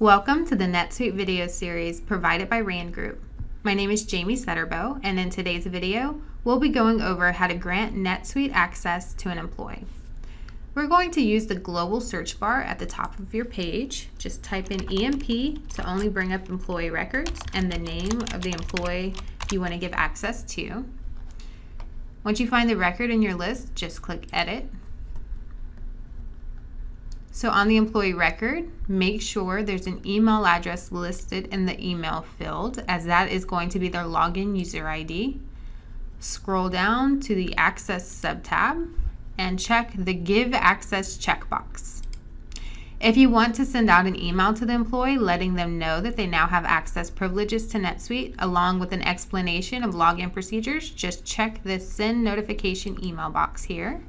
Welcome to the NetSuite video series provided by Rand Group. My name is Jamie Setterbo, and in today's video, we'll be going over how to grant NetSuite access to an employee. We're going to use the global search bar at the top of your page. Just type in EMP to only bring up employee records and the name of the employee you want to give access to. Once you find the record in your list, just click Edit. So on the employee record, make sure there's an email address listed in the email field, as that is going to be their login user ID. Scroll down to the Access sub-tab and check the Give Access checkbox. If you want to send out an email to the employee letting them know that they now have access privileges to NetSuite, along with an explanation of login procedures, just check this Send Notification email box here.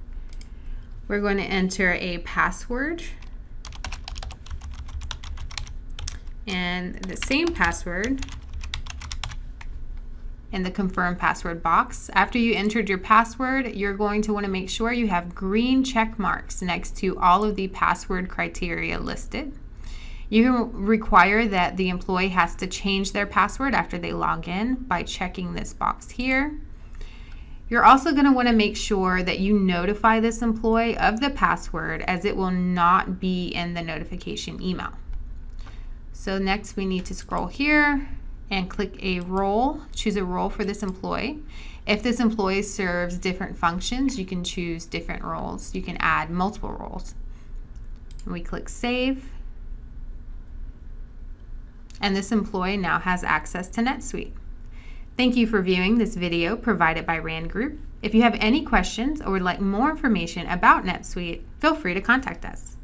We're going to enter a password, and the same password in the confirm password box. After you entered your password, you're going to want to make sure you have green check marks next to all of the password criteria listed. You can require that the employee has to change their password after they log in by checking this box here. You're also going to want to make sure that you notify this employee of the password, as it will not be in the notification email. So next we need to scroll here and click a role. Choose a role for this employee. If this employee serves different functions, you can choose different roles. You can add multiple roles. And we click Save. And this employee now has access to NetSuite. Thank you for viewing this video provided by Rand Group. If you have any questions or would like more information about NetSuite, feel free to contact us.